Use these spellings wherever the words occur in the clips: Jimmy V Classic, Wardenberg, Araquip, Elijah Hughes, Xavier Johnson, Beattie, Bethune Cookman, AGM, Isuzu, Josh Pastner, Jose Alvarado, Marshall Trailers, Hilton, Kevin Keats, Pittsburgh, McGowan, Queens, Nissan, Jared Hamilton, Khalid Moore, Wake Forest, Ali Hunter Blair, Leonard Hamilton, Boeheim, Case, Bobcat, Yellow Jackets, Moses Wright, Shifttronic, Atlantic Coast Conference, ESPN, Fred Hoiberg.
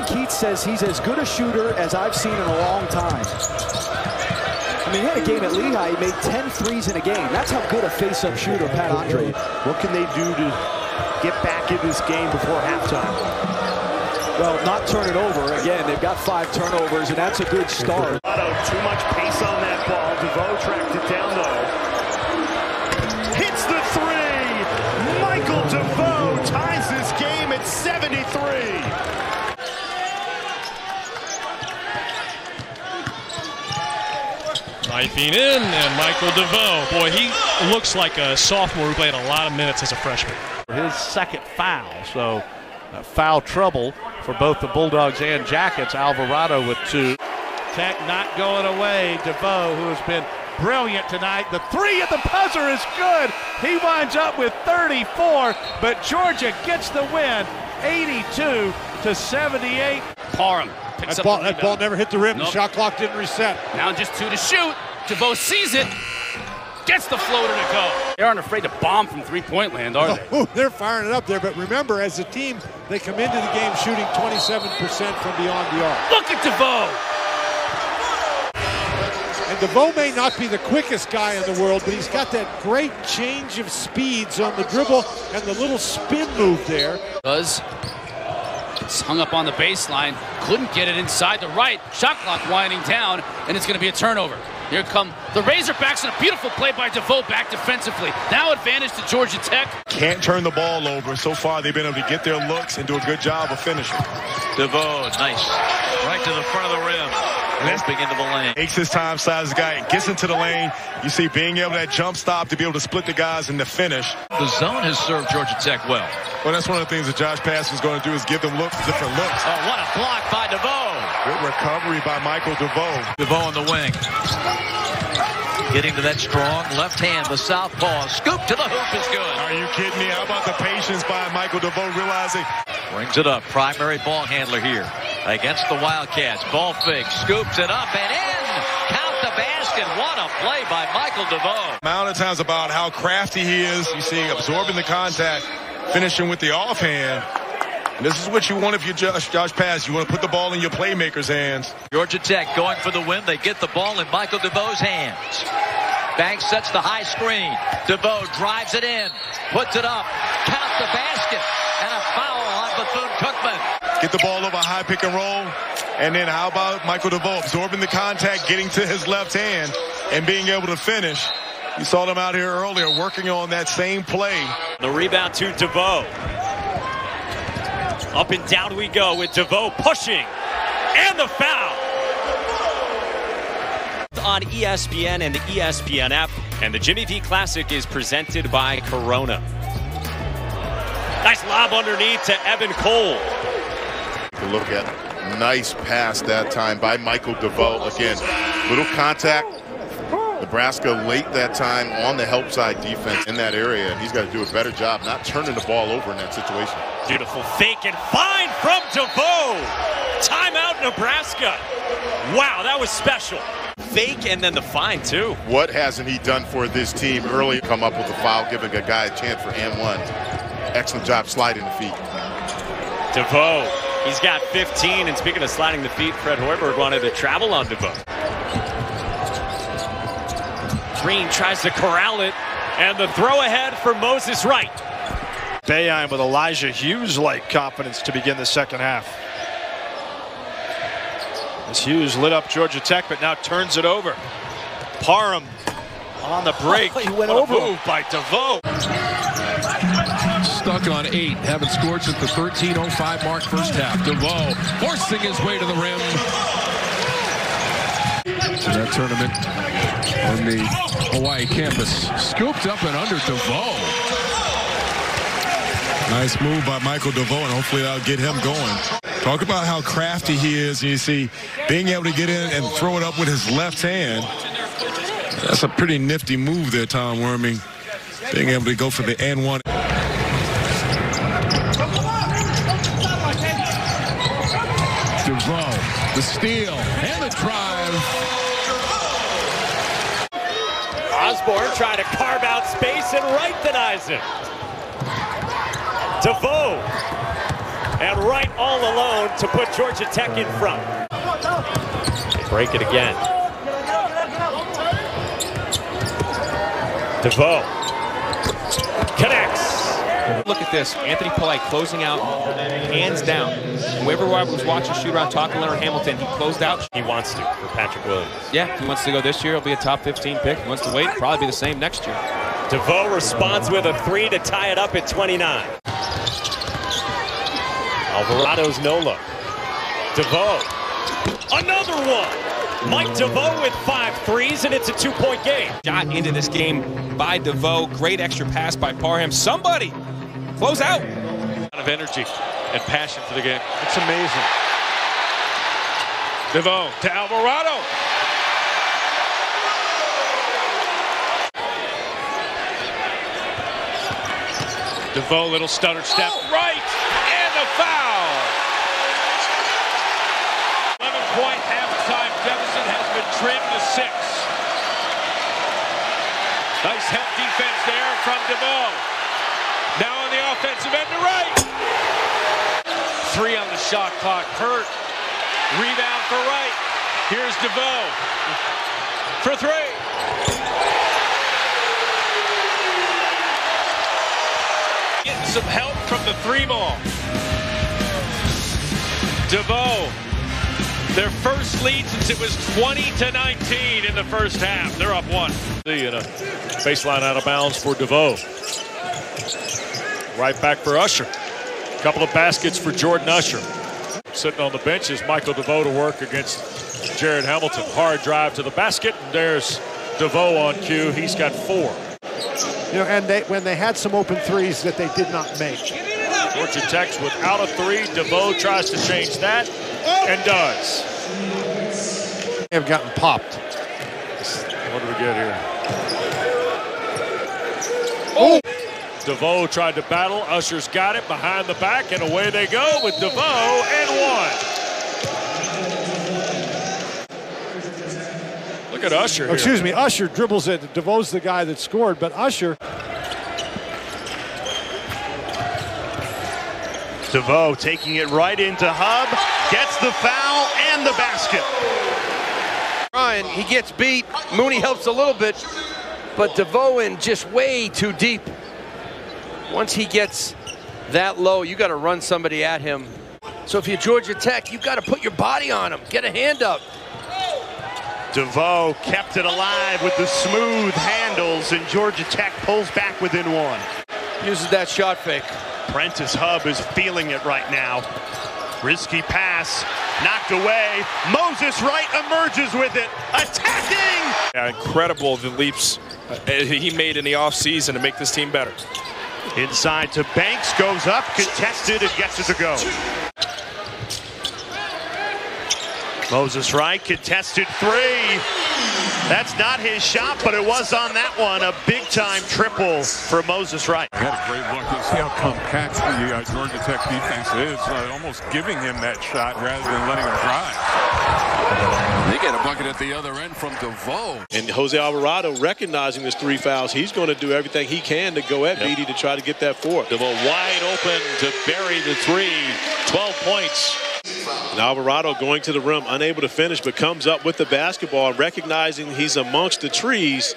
Kevin Keats says he's as good a shooter as I've seen in a long time. I mean, he had a game at Lehigh. He made 10 threes in a game. That's how good a face-up shooter Pat Andre. What can they do to get back in this game before halftime? Well, not turn it over. Again, they've got 5 turnovers, and that's a good start. Too much pace on that ball. DeVoe tracked it down, though. Hits the 3! Michael DeVoe ties this game at 73! Knifing in, and Michael DeVoe. Boy, he looks like a sophomore who played a lot of minutes as a freshman. His second foul, so foul trouble for both the Bulldogs and Jackets. Alvarado with 2. Tech not going away. DeVoe, who has been brilliant tonight. The 3 at the buzzer is good. He winds up with 34, but Georgia gets the win, 82-78. Parham. That ball never hit the rim. Nope. The shot clock didn't reset. Now just 2 to shoot. DeVoe sees it. Gets the floater to go. They aren't afraid to bomb from three-point land, are they? Oh, they're firing it up there. But remember, as a team, they come into the game shooting 27% from beyond the arc. Look at DeVoe. And DeVoe may not be the quickest guy in the world, but he's got that great change of speeds on the dribble and the little spin move there. It's hung up on the baseline, couldn't get it inside the right. Shot clock winding down, and it's going to be a turnover. Here come the Razorbacks, and a beautiful play by DeVoe back defensively. Now advantage to Georgia Tech. Can't turn the ball over. So far, they've been able to get their looks and do a good job of finishing. DeVoe, nice. Right to the front of the rim. And that's big into the lane. Takes his time, size the guy, and gets into the lane. You see, being able to that jump stop to be able to split the guys and to finish. The zone has served Georgia Tech well. Well, that's one of the things that Josh Pastner is going to do is give them looks, different looks. Oh, what a block by DeVoe. Good recovery by Michael DeVoe. DeVoe on the wing. Getting to that strong left hand, the southpaw. Scoop to the hoop is good. Are you kidding me? How about the patience by Michael DeVoe realizing? Brings it up. Primary ball handler here against the Wildcats. Ball fake. Scoops it up and in. Count the basket. What a play by Michael DeVoe. Amount of times about how crafty he is. You see, absorbing the contact, finishing with the offhand. And this is what you want if you're Josh Pastner. You want to put the ball in your playmakers' hands. Georgia Tech going for the win. They get the ball in Michael DeVoe's hands. Banks sets the high screen. DeVoe drives it in. Puts it up. Count the basket. And a foul on Bethune Cookman. Get the ball over high pick and roll. And then how about Michael DeVoe absorbing the contact, getting to his left hand, and being able to finish. You saw them out here earlier working on that same play. The rebound to DeVoe. Up and down we go with DeVoe pushing, and the foul! On ESPN and the ESPN app, and the Jimmy V Classic is presented by Corona. Nice lob underneath to Evan Cole. Look at it. Nice pass that time by Michael DeVoe. Again, little contact. Nebraska late that time on the help side defense in that area, and he's got to do a better job not turning the ball over in that situation. Beautiful fake and find from DeVoe. Timeout Nebraska. Wow, that was special. Fake and then the find too. What hasn't he done for this team early? Come up with a foul, giving a guy a chance for and one. Excellent job sliding the feet. DeVoe, he's got 15, and speaking of sliding the feet, Fred Hoiberg wanted to travel on DeVoe. Green tries to corral it, and the throw ahead for Moses Wright. Boeheim with Elijah Hughes-like confidence to begin the second half. As Hughes lit up Georgia Tech, but now turns it over. Parham on the break. Oh, he went over. Move by DeVoe. Stuck on 8, haven't scored since the 13:05 mark first half. DeVoe forcing his way to the rim. In that tournament on the Hawaii campus. Scooped up and under DeVoe. Nice move by Michael DeVoe, and hopefully that'll get him going. Talk about how crafty he is. You see, being able to get in and throw it up with his left hand. That's a pretty nifty move there, Tom Worming. Being able to go for the and one. DeVoe, the steal, and the drive. Osborne trying to carve out space, and Wright denies it. DeVoe and Wright all alone to put Georgia Tech in front. They break it again. DeVoe connects. Look at this, Anthony Polite closing out, hands down. Whoever was watching shoot-around talk to Leonard Hamilton, he closed out. He wants to, for Patrick Williams. Yeah, if he wants to go this year, he'll be a top 15 pick. If he wants to wait, probably be the same next year. DeVoe responds with a three to tie it up at 29. Alvarado's no-look. DeVoe, another one! Mike DeVoe with 5 threes, and it's a two-point game. Shot into this game by DeVoe. Great extra pass by Parham. Somebody! Close out. Out of energy and passion for the game. It's amazing. DeVoe to Alvarado. DeVoe, little stutter step. Oh. Right, and a foul. 11-point halftime deficit has been trimmed to 6. Nice help defense there from DeVoe. Now on the offensive end to Wright. 3 on the shot clock. Hurt. Rebound for Wright. Here's DeVoe for 3. Getting some help from the 3-ball. DeVoe. Their first lead since it was 20-19 in the first half. They're up 1. And a baseline out of bounds for DeVoe. Right back for Usher. A couple of baskets for Jordan Usher. Sitting on the bench is Michael DeVoe to work against Jared Hamilton. Hard drive to the basket. And there's DeVoe on cue. He's got 4. You know, and when they had some open threes that they did not make. Georgia Tech's without a three. DeVoe tries to change that and does. They have gotten popped. What do we get here? Oh! DeVoe tried to battle. Usher's got it behind the back, and away they go with DeVoe and 1. Look at Usher here. Excuse me, Usher dribbles it. DeVoe's the guy that scored, but Usher. DeVoe taking it right into Hub, gets the foul and the basket. Ryan, he gets beat. Mooney helps a little bit, but DeVoe in just way too deep. Once he gets that low, you got to run somebody at him. So if you're Georgia Tech, you got to put your body on him. Get a hand up. DeVoe kept it alive with the smooth handles, and Georgia Tech pulls back within 1. Uses that shot fake. Prentice Hub is feeling it right now. Risky pass, knocked away. Moses Wright emerges with it, attacking! Yeah, incredible the leaps he made in the offseason to make this team better. Inside to Banks, goes up, contested, and gets it to go. Moses Wright, contested 3. That's not his shot, but it was on that one. A big-time triple for Moses Wright. What a great look. You see how compact the Georgia Tech defense is, almost giving him that shot rather than letting him drive. They get a bucket at the other end from DeVoe. And Jose Alvarado recognizing his 3 fouls. He's going to do everything he can to go at Beattie to try to get that 4. DeVoe wide open to bury the 3. 12 points. And Alvarado going to the rim, unable to finish, but comes up with the basketball, recognizing he's amongst the trees,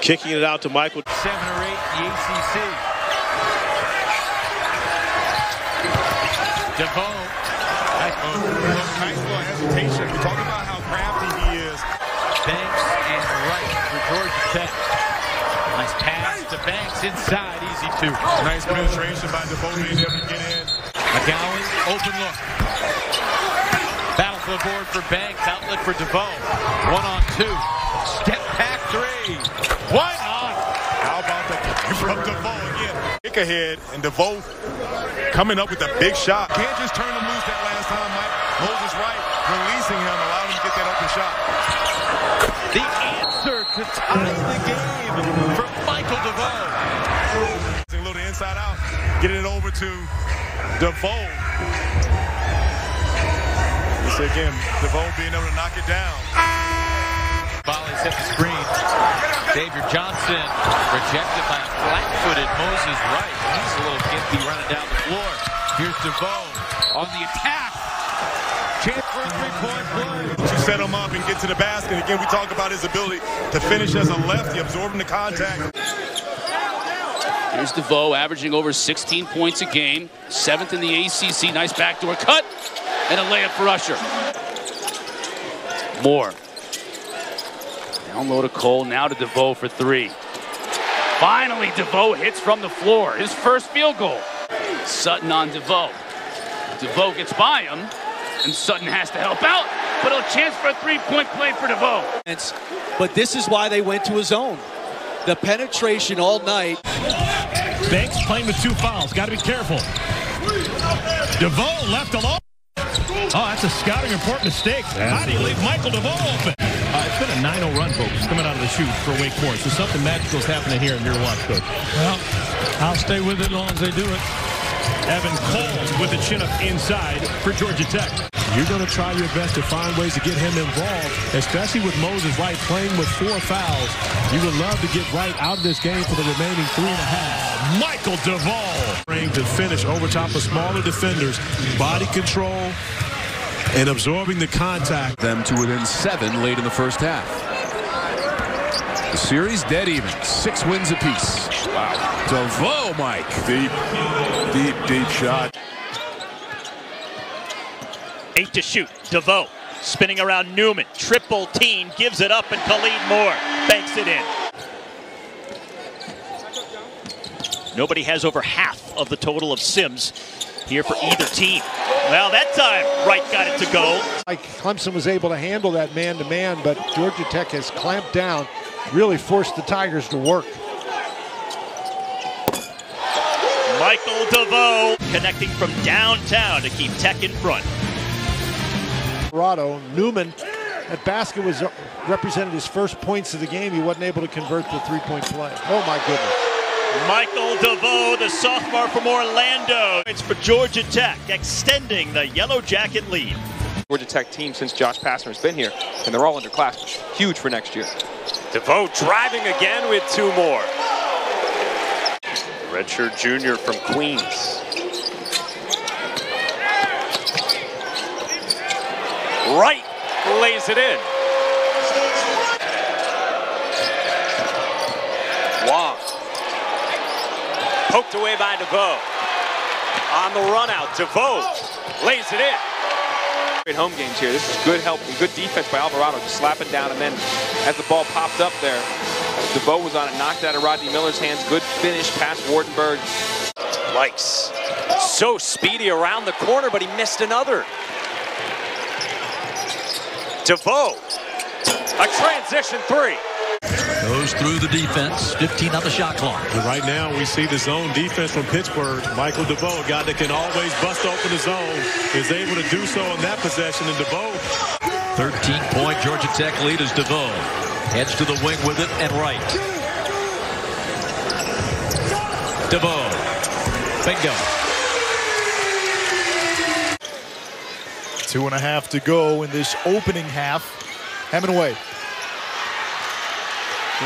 kicking it out to Michael. 7 or 8, the ACC. DeVoe. Nice little hesitation. We're talking about how crafty he is. Banks and Wright for Georgia Tech. Nice pass to Banks inside, easy two. Nice penetration by DeVoe, being able to get in. McGowan, open look. Battle for the board for Banks, outlet for DeVoe. 1 on 2. Step back 3. What? How about that from DeVoe again? Kick ahead, and DeVoe coming up with a big shot. Can't just turn him loose that last time, Mike. Moses Wright releasing him, allowing him to get that open shot. The answer to tie the game for Michael DeVoe. A little inside out, getting it over to DeVoe. So again, DeVoe being able to knock it down. Volley set the screen. Xavier Johnson rejected by a flat-footed Moses Wright. He's a little gimpy running down the floor. Here's DeVoe. on the attack. Chance for a three-point play. To set him up and get to the basket. Again, we talk about his ability to finish as a lefty, absorbing the contact. Here's DeVoe averaging over 16 points a game. 7th in the ACC. Nice backdoor cut. And a layup for Usher. Moore. Down low to Cole. Now to DeVoe for three. Finally, DeVoe hits from the floor. His first field goal. Sutton on DeVoe. DeVoe gets by him. And Sutton has to help out. But a chance for a three-point play for DeVoe. But this is why they went to a zone. The penetration all night. Banks playing with two fouls. Got to be careful. DeVoe left alone. Oh, that's a scouting report mistake. How do you leave Michael DeVoe open? It's been a 9-0 run, folks, coming out of the chute for Wake Forest. So something magical is happening here in your watch, Coach. Well, I'll stay with it as long as they do it. Evan Cole with a chin-up inside for Georgia Tech. You're going to try your best to find ways to get him involved, especially with Moses Wright playing with four fouls. You would love to get Wright out of this game for the remaining 3.5. Michael DeVoe to finish over top of smaller defenders. Body control and absorbing the contact. Them to within 7 late in the first half. The series dead even. 6 wins apiece. Wow. DeVoe, Mike. Deep, deep, deep shot. 8 to shoot. DeVoe spinning around Newman. Triple team gives it up and Khalid Moore banks it in. Nobody has over half of the total of Sims here for either team. Well, that time Wright got it to go. Like Clemson was able to handle that man-to-man, but Georgia Tech has clamped down, really forced the Tigers to work. Michael DeVoe connecting from downtown to keep Tech in front. Newman, that basket was represented his first points of the game. He wasn't able to convert the three-point play. Oh, my goodness. Michael DeVoe, the sophomore from Orlando. It's for Georgia Tech, extending the Yellow Jacket lead. Georgia Tech team since Josh Pastner has been here, and they're all underclassmen. Huge for next year. DeVoe driving again with 2 more. Redshirt junior from Queens. Wright lays it in. Wong. Poked away by DeVoe. On the run out, DeVoe lays it in. Great home games here. This is good help and good defense by Alvarado. Just slapping down, and then as the ball popped up there, DeVoe was on it, knocked out of Rodney Miller's hands. Good finish past Wardenberg. Likes. So speedy around the corner, but he missed another. DeVoe, a transition three. Goes through the defense, 15 on the shot clock. And right now we see the zone defense from Pittsburgh. Michael DeVoe, a guy that can always bust open the zone, is able to do so in that possession. And DeVoe. 13-point Georgia Tech lead as DeVoe heads to the wing with it and Wright. DeVoe, bingo. 2.5 to go in this opening half. Hemingway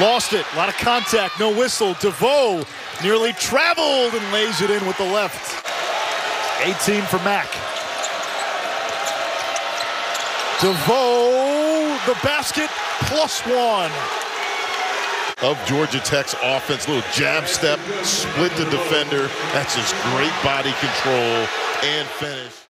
lost it. A lot of contact, no whistle. DeVoe nearly traveled and lays it in with the left. 18 for Mack. DeVoe, the basket, +1. Of Georgia Tech's offense, little jab step, split the defender. That's just great body control and finish.